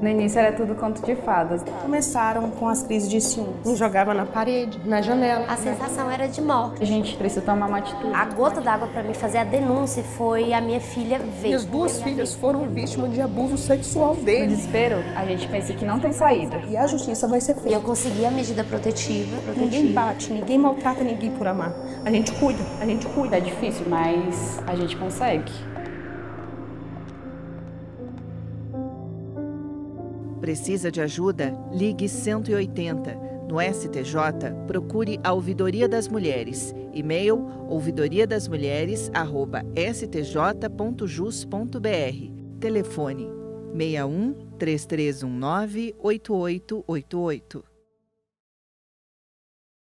No início era tudo conto de fadas. Começaram com as crises de ciúmes. Me jogava na parede, na janela. A sensação era de morte. A gente precisa tomar uma atitude. A gota d'água para mim fazer a denúncia foi a minha filha ver. Minhas duas filhas foram vítimas de abuso sexual dele. No desespero, a gente pensa que não tem saída. E a justiça vai ser feita. E eu consegui a medida protetiva. Ninguém bate, ninguém maltrata ninguém por amar. A gente cuida, a gente cuida. É difícil, mas a gente consegue. Precisa de ajuda? Ligue 180. No STJ, procure a Ouvidoria das Mulheres. E-mail ouvidoriadasmulheres@stj.jus.br. Telefone 61 3319 8888.